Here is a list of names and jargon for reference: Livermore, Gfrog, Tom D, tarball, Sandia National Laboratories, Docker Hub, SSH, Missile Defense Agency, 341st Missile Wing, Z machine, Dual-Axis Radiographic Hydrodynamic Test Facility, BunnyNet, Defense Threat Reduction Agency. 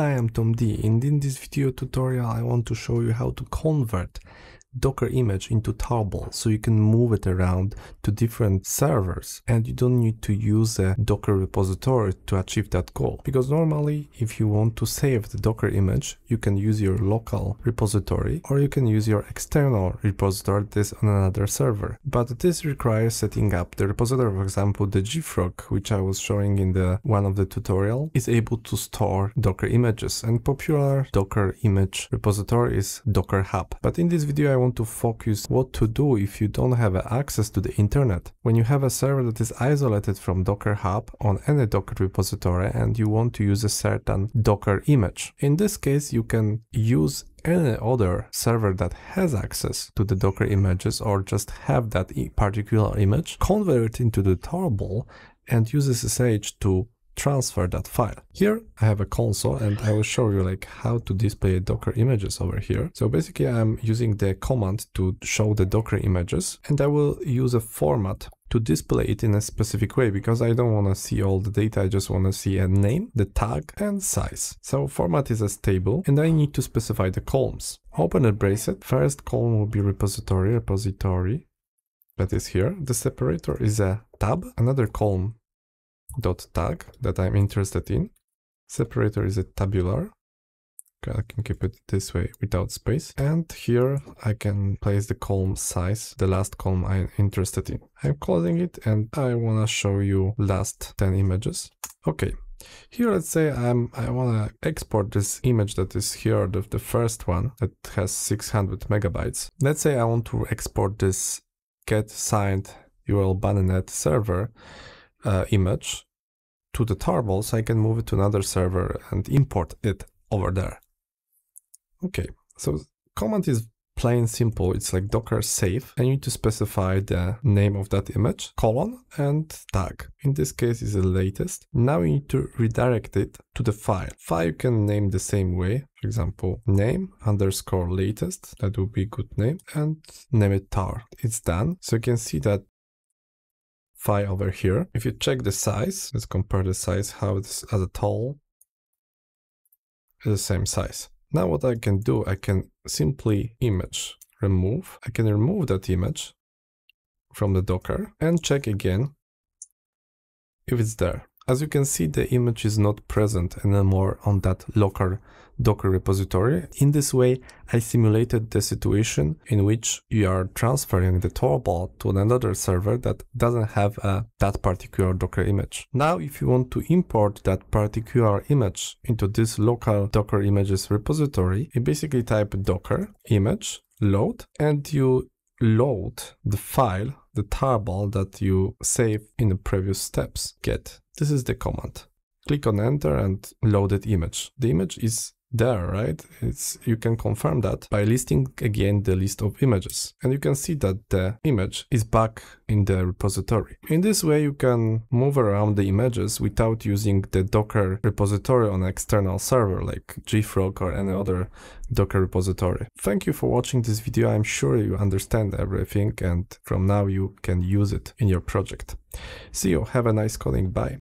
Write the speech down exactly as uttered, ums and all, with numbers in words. Hi, I'm Tom D, and in this video tutorial I want to show you how to convert Docker image into tarball so you can move it around to different servers and you don't need to use a Docker repository to achieve that goal. Because normally if you want to save the Docker image you can use your local repository or you can use your external repository that's on another server. But this requires setting up the repository. For example, the Gfrog, which I was showing in the one of the tutorial, is able to store Docker images, and popular Docker image repository is Docker Hub. But in this video I I want to focus what to do if you don't have access to the internet. When you have a server that is isolated from Docker Hub on any Docker repository and you want to use a certain Docker image. In this case, you can use any other server that has access to the Docker images or just have that particular image, convert it into the tarball and use S S H to transfer that file. Here I have a console and I will show you like how to display Docker images over here. So basically I'm using the command to show the Docker images, and I will use a format to display it in a specific way because I don't want to see all the data. I just want to see a name, the tag and size. So format is a table and I need to specify the columns. Open a brace. First column will be repository, repository that is here. The separator is a tab, another column dot tag that I'm interested in. Separator is a tabular. I can keep it this way without space. And here I can place the column size, the last column I'm interested in. I'm closing it and I want to show you last ten images. Okay. Here, let's say I'm, I want to export this image that is here, the, the first one that has six hundred megabytes. Let's say I want to export this get signed U R L BunnyNet server Uh, image to the tarball so I can move it to another server and import it over there. Okay, so command is plain simple. It's like Docker save. I need to specify the name of that image, colon and tag. In this case is the latest. Now we need to redirect it to the file. File you can name the same way. For example, name underscore latest. That would be a good name. And name it tar. It's done. So you can see that file over here. If you check the size, let's compare the size, how it's as a tall, it's the same size. Now what I can do, I can simply image remove. I can remove that image from the Docker and check again if it's there. As you can see, the image is not present anymore on that local Docker repository. In this way, I simulated the situation in which you are transferring the tarball to another server that doesn't have a, that particular Docker image. Now, if you want to import that particular image into this local Docker images repository, you basically type Docker image load and you load the file, the tarball that you saved in the previous steps. Get. This is the command. Click on enter and loaded image. The image is there, right? It's, you can confirm that by listing again the list of images. And you can see that the image is back in the repository. In this way, you can move around the images without using the Docker repository on an external server like Gfrog or any other Docker repository. Thank you for watching this video. I'm sure you understand everything and from now you can use it in your project. See you. Have a nice coding. Bye.